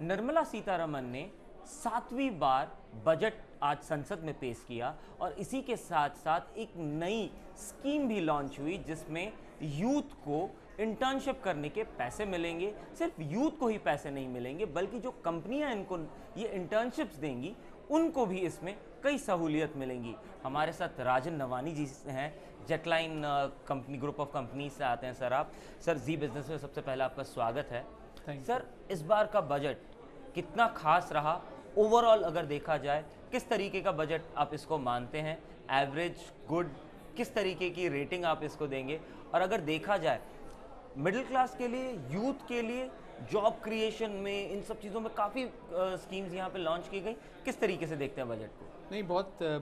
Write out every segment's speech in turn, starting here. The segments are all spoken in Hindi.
निर्मला सीतारमन ने 7वीं बार बजट आज संसद में पेश किया और इसी के साथ साथ एक नई स्कीम भी लॉन्च हुई जिसमें यूथ को इंटर्नशिप करने के पैसे मिलेंगे। सिर्फ यूथ को ही पैसे नहीं मिलेंगे बल्कि जो कंपनियां इनको ये इंटर्नशिप्स देंगी उनको भी इसमें कई सहूलियत मिलेंगी। हमारे साथ राजन नवानी जी हैं, Jetline company group of company से आते हैं। सर आप सर जी बिजनेस में सबसे पहले आपका स्वागत है। सर इस बार का बजट कितना खास रहा? ओवरऑल अगर देखा जाए किस तरीके का बजट आप इसको मानते हैं? एवरेज, गुड, किस तरीके की रेटिंग आप इसको देंगे? और अगर देखा जाए मिडिल क्लास के लिए, यूथ के लिए, जॉब क्रिएशन में, इन सब चीज़ों में काफ़ी स्कीम्स यहाँ पे लॉन्च की गई, किस तरीके से देखते हैं बजट को? नहीं,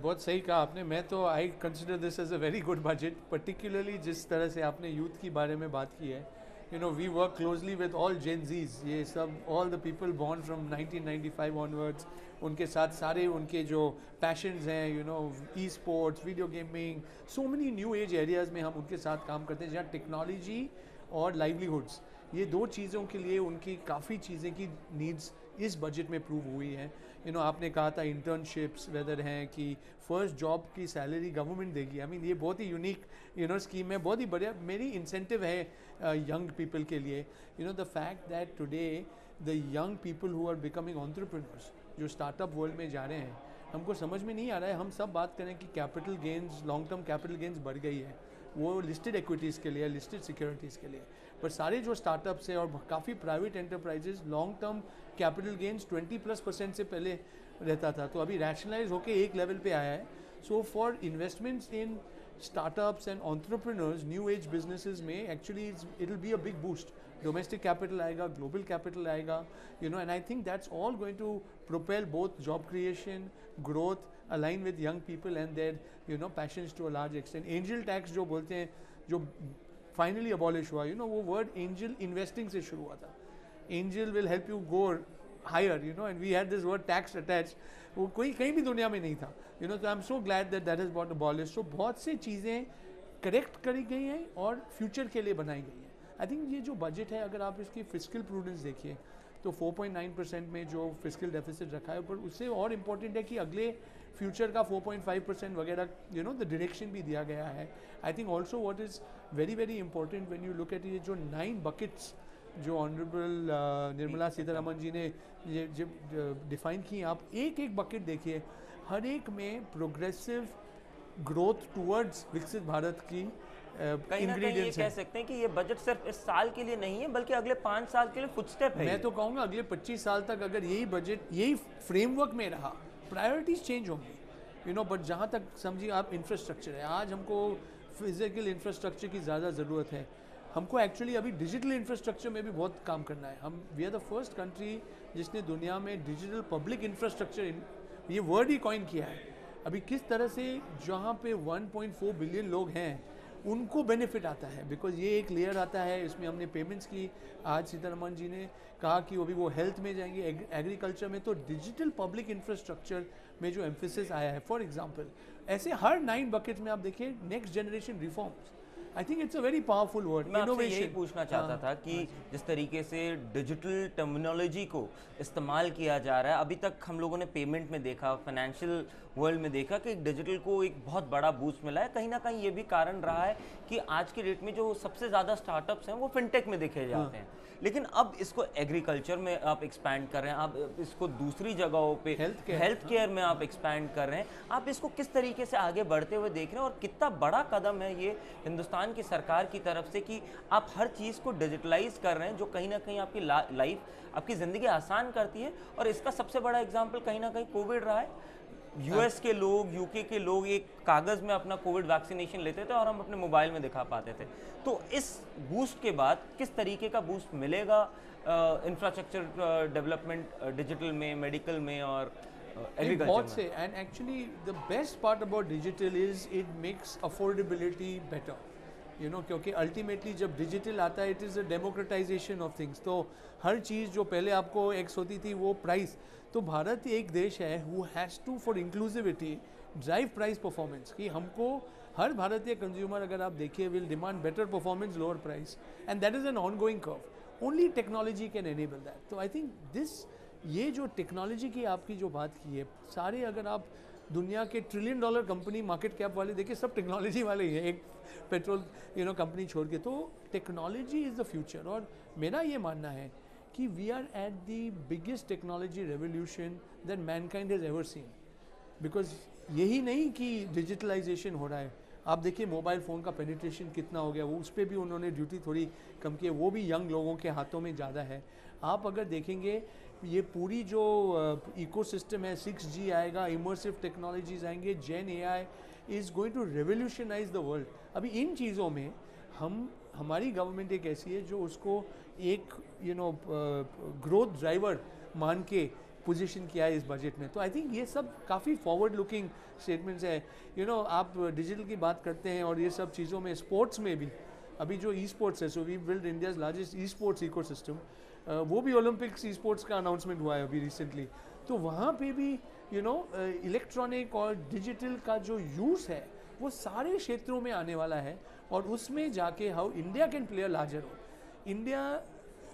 बहुत सही कहा आपने। मैं तो I consider this as a very good budget, particularly जिस तरह से आपने यूथ के बारे में बात की है। You know, we work closely with all Gen Zs, ये सब all the people born from 1995 onwards, उनके साथ सारे उनके जो passions हैं, you know, e-sports, video gaming, so many new age areas में हम उनके साथ काम करते हैं जहाँ technology और livelihoods, ये दो चीज़ों के लिए उनकी काफ़ी चीज़ें की needs इस बजट में प्रूव हुई हैं। यू नो, आपने कहा था इंटर्नशिप्स वेदर हैं कि फर्स्ट जॉब की सैलरी गवर्नमेंट देगी। आई मीन ये बहुत ही यूनिक स्कीम है, बहुत ही बढ़िया, मेरी इंसेंटिव है यंग पीपल के लिए। You know the fact that today the young people who are becoming entrepreneurs, जो स्टार्टअप वर्ल्ड में जा रहे हैं, हमको समझ में नहीं आ रहा है। हम सब बात करें कि capital gains, long term capital gains बढ़ गई है, वो लिस्टेड इक्विटीज़ के लिए, लिस्टेड सिक्योरिटीज़ के लिए, पर सारे जो स्टार्टअप्स हैं और काफ़ी private enterprises long term capital gains 20+% से पहले रहता था, तो अभी रैशनलाइज होकर एक लेवल पे आया है। So for investments in startups and entrepreneurs, new age businesses में actually it will be a big boost. Domestic capital आएगा, ग्लोबल कैपिटल आएगा, you know, and I think that's all going to propel both job creation, growth, align with young people and their, you know, passions to a large extent. Angel tax जो बोलते हैं, जो फाइनली अबॉलिश हुआ, यू नो, वो वर्ड एंजल इन्वेस्टिंग से शुरू हुआ था। Angel will help you go higher, you know, and we had this word tax attach, वो कोई कहीं भी दुनिया में नहीं था। यू नो, तो I am so glad that that is got abolish. तो बहुत सी चीज़ें करेक्ट करी गई हैं और फ्यूचर के लिए बनाई गई हैं। आई थिंक ये जो बजट है, अगर आप इसकी फिस्कल प्रूडेंस देखिए तो 4.9% में जो फिस्कल डेफिसिट रखा है, पर उससे और इम्पॉर्टेंट है कि अगले फ्यूचर का 4.5% वगैरह, यू नो, द डायरेक्शन भी दिया गया है। I think also what is very very important when you look at, ये जो 9 बकेट्स जो ऑनरेबल निर्मला सीतारमन जी ने ये जब डिफाइन की, आप एक एक बकेट देखिए, हर एक में प्रोग्रेसिव ग्रोथ टुवर्ड्स विकसित भारत की कहीं ना कहीं ये कह सकते हैं कि ये बजट सिर्फ इस साल के लिए नहीं है बल्कि अगले 5 साल के लिए फुटस्टेप है। मैं तो कहूँगा अगले 25 साल तक अगर यही बजट यही फ्रेमवर्क में रहा, प्रायोरिटीज़ चेंज होंगी, यू नो, बट जहाँ तक समझिए आप, इंफ्रास्ट्रक्चर है। आज हमको फिजिकल इंफ्रास्ट्रक्चर की ज़्यादा ज़रूरत है, हमको एक्चुअली अभी डिजिटल इंफ्रास्ट्रक्चर में भी बहुत काम करना है। हम we are the first country जिसने दुनिया में डिजिटल पब्लिक इंफ्रास्ट्रक्चर, ये वर्ड ही कॉइन किया है। अभी किस तरह से जहाँ पे 1.4 बिलियन लोग हैं उनको बेनिफिट आता है, बिकॉज ये एक लेयर आता है, इसमें हमने पेमेंट्स की। आज सीतारमन जी ने कहा कि अभी वो हेल्थ में जाएंगे, एग्रीकल्चर में, तो डिजिटल पब्लिक इंफ्रास्ट्रक्चर में जो एम्फेसिस आया है। फॉर एग्जांपल, ऐसे हर 9 बकेट में आप देखिए next generation reforms. I think it's a very powerful word, innovation. यही पूछना चाहता था कि जिस तरीके से डिजिटल टर्मिनोलॉजी को इस्तेमाल किया जा रहा है, अभी तक हम लोगों ने पेमेंट में देखा, फाइनेंशियल वर्ल्ड में देखा कि डिजिटल को एक बहुत बड़ा बूस्ट मिला है। कहीं ना कहीं ये भी कारण रहा है कि आज के डेट में जो सबसे ज़्यादा स्टार्टअप्स हैं वो फिनटेक में देखे जाते हैं, लेकिन अब इसको एग्रीकल्चर में आप एक्सपैंड कर रहे हैं, आप इसको दूसरी जगहों पे हेल्थ केयर में आप एक्सपैंड कर रहे हैं। आप इसको किस तरीके से आगे बढ़ते हुए देख रहे हैं और कितना बड़ा कदम है ये हिंदुस्तान की सरकार की तरफ से कि आप हर चीज़ को डिजिटलाइज कर रहे हैं, जो कहीं ना कहीं आपकी लाइफ, आपकी ज़िंदगी आसान करती है। और इसका सबसे बड़ा एग्जाम्पल कहीं ना कहीं कोविड रहा है। यूएस के लोग, यूके के लोग एक कागज़ में अपना कोविड वैक्सीनेशन लेते थे और हम अपने मोबाइल में दिखा पाते थे। तो इस बूस्ट के बाद किस तरीके का बूस्ट मिलेगा इंफ्रास्ट्रक्चर डेवलपमेंट, डिजिटल में, मेडिकल में और एग्रीकल्चर में? बहुत से, and actually the best part about digital is it makes affordability better, you know, क्योंकि अल्टीमेटली जब डिजिटल आता है it is a democratisation of things. तो हर चीज़ जो पहले आपको एक्स होती थी वो प्राइस, तो भारत एक देश है who has to for inclusivity drive price performance, कि हमको हर भारतीय कंज्यूमर अगर आप देखिए will demand better performance, lower price, and that is an ongoing curve. Only technology can enable that. तो आई थिंक दिस ये जो टेक्नोलॉजी की आपकी जो बात की है, सारे अगर आप दुनिया के $1 ट्रिलियन कंपनी मार्केट कैप वाले देखिए, सब टेक्नोलॉजी वाले ही हैं, एक पेट्रोल कंपनी छोड़ के। तो टेक्नोलॉजी इज़ द फ्यूचर। और मेरा ये मानना है कि we are at the biggest technology revolution that mankind has ever seen. Because यही नहीं कि डिजिटलाइजेशन हो रहा है, आप देखिए मोबाइल फ़ोन का पेनिट्रेशन कितना हो गया, वो उस पर भी उन्होंने ड्यूटी थोड़ी कम की है, वो भी यंग लोगों के हाथों में ज़्यादा है। आप अगर देखेंगे ये पूरी जो इकोसिस्टम है, 6G आएगा, इमर्सिव टेक्नोलॉजीज आएंगे, Gen AI is going to revolutionise the world. अभी इन चीज़ों में हमारी गवर्नमेंट एक ऐसी है जो उसको एक ग्रोथ ड्राइवर मान के पोजीशन किया है इस बजट में। तो आई थिंक ये सब काफ़ी फॉरवर्ड लुकिंग स्टेटमेंट्स है। आप डिजिटल की बात करते हैं और ये सब चीज़ों में, स्पोर्ट्स में भी अभी जो ई स्पोर्ट्स है, so we build India's largest e sports ecosystem, वो भी ओलंपिक्स ई स्पोर्ट्स का अनाउंसमेंट हुआ है अभी रिसेंटली। तो वहाँ पे भी इलेक्ट्रॉनिक और डिजिटल का जो यूज़ है वो सारे क्षेत्रों में आने वाला है, और उसमें जाके how India can play a larger role. India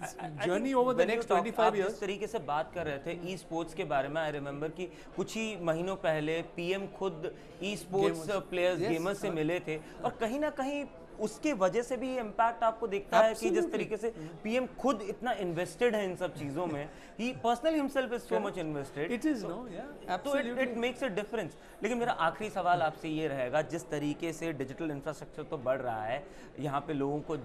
journey over the next 25 years. इस तरीके से बात कर रहे थे ई स्पोर्ट्स के बारे में, आई रिमेंबर कि कुछ ही महीनों पहले पीएम खुद ई स्पोर्ट्स प्लेयर्स गेमर्स से मिले थे, और कहीं ना कहीं उसके वजह से भी इम्पैक्ट आपको देखता है कि जिस तरीके से पीएम खुद इतना इन्वेस्टेड है इन सब चीज़ों में, he personally himself is so much invested, it is it makes a difference. लेकिन मेरा आखिरी सवाल आपसे ये रहेगा, जिस तरीके से डिजिटल इंफ्रास्ट्रक्चर तो बढ़ रहा है, यहाँ पे लोगों को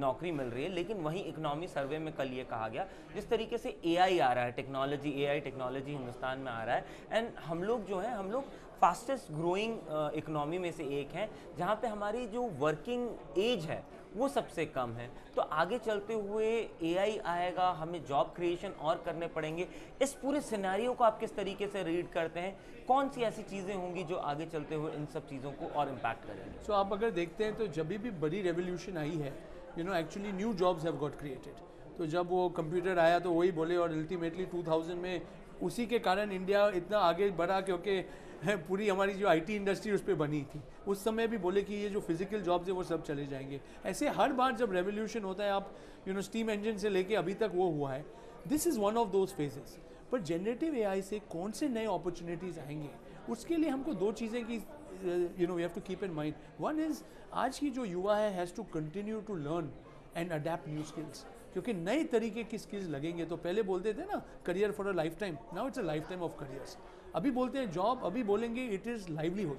नौकरी मिल रही है, लेकिन वहीं इकोनॉमी सर्वे में कल ये कहा गया जिस तरीके से AI आ रहा है, टेक्नोलॉजी AI टेक्नोलॉजी हिंदुस्तान में आ रहा है, एंड हम लोग फास्टेस्ट ग्रोइंग इकोनॉमी में से एक है, जहाँ पे हमारी जो वर्किंग एज है वो सबसे कम है। तो आगे चलते हुए AI आएगा, हमें जॉब क्रिएशन और करने पड़ेंगे। इस पूरे सिनेरियो को आप किस तरीके से रीड करते हैं? कौन सी ऐसी चीज़ें होंगी जो आगे चलते हुए इन सब चीज़ों को और इम्पैक्ट करेंगी? सो आप अगर देखते हैं तो जब भी बड़ी रेवोल्यूशन आई है, actually new jobs have got created. तो जब वो कंप्यूटर आया तो वही बोले, और अल्टीमेटली 2000 में उसी के कारण इंडिया इतना आगे बढ़ा क्योंकि पूरी हमारी जो IT इंडस्ट्री उस पर बनी थी। उस समय भी बोले कि ये जो फिजिकल जॉब्स हैं वो सब चले जाएंगे। ऐसे हर बार जब रेवोल्यूशन होता है, आप स्टीम इंजन से लेके अभी तक वो हुआ है। This is one of those phases. पर जेनरेटिव AI से कौन से नए अपॉर्चुनिटीज़ आएंगे, उसके लिए हमको दो चीज़ें की we have to keep in mind. One is आज की जो युवा है has to continue to learn and adapt new skills, क्योंकि नए तरीके की स्किल्स लगेंगे। तो पहले बोलते थे ना career for a lifetime, now it's a lifetime of careers. अभी बोलते हैं जॉब, अभी बोलेंगे इट इज़ लाइवलीहुड।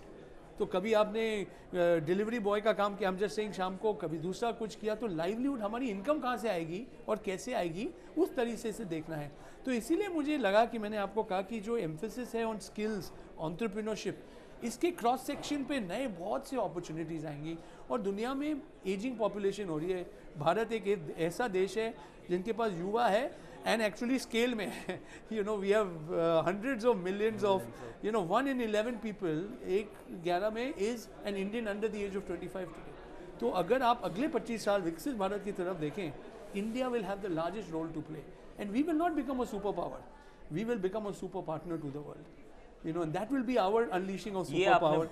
तो कभी आपने डिलीवरी बॉय का काम किया, हम जस्ट सेइंग शाम को, कभी दूसरा कुछ किया, तो लाइवलीहुड हमारी इनकम कहाँ से आएगी और कैसे आएगी, उस तरीके से देखना है। तो इसीलिए मुझे लगा कि मैंने आपको कहा कि जो एम्फेसिस है ऑन स्किल्स, एंटरप्रेन्योरशिप, इसके क्रॉस सेक्शन पे नए बहुत से अपॉर्चुनिटीज़ आएंगी। और दुनिया में एजिंग पॉपुलेशन हो रही है, भारत एक ऐसा देश है जिनके पास युवा है एंड एक्चुअली स्केल में है। We have hundreds of millions of 1 in 11 people, 1 in 11 में is an Indian under the age of 25 today. तो अगर आप अगले 25 साल विकसित भारत की तरफ देखें, India will have the largest role to play, and we will not become a super power, we will become a super partner to the world. That will be our unleashing of super power.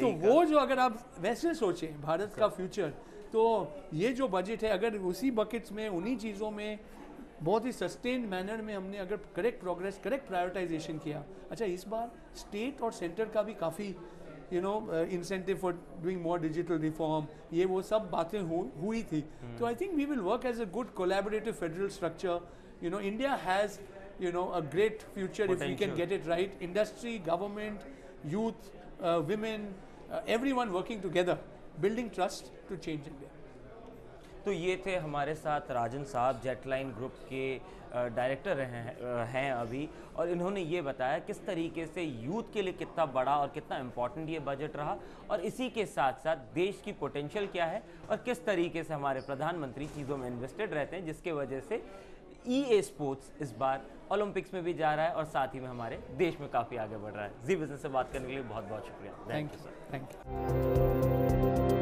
तो वो जो अगर आप वैसे सोचें भारत का फ्यूचर, तो ये जो बजट है अगर उसी बकेट्स में, उन्हीं चीज़ों में बहुत ही सस्टेन मैनर में हमने अगर करेक्ट प्रोग्रेस, करेक्ट प्रायोरिटाइजेशन किया। अच्छा, इस बार स्टेट और सेंटर का भी काफ़ी incentive for doing more digital reform, ये वो सब बातें हुई थी। तो I think we will work as a good collaborative federal structure. India has a great future potential. If we can get it right, industry, government, youth, women, everyone working together, building trust to change India. तो ये थे हमारे साथ राजन साहब, जेटलाइन ग्रुप के डायरेक्टर हैं अभी, और इन्होंने ये बताया किस तरीके से यूथ के लिए कितना बड़ा और कितना इम्पॉर्टेंट ये बजट रहा, और इसी के साथ साथ देश की पोटेंशियल क्या है और किस तरीके से हमारे प्रधानमंत्री चीज़ों में इन्वेस्टेड रहते हैं, जिसके वजह से EA स्पोर्ट्स इस बार ओलंपिक्स में भी जा रहा है और साथ ही में हमारे देश में काफ़ी आगे बढ़ रहा है। जी बिजनेस से बात करने के लिए बहुत बहुत शुक्रिया। Thank you sir, thank you.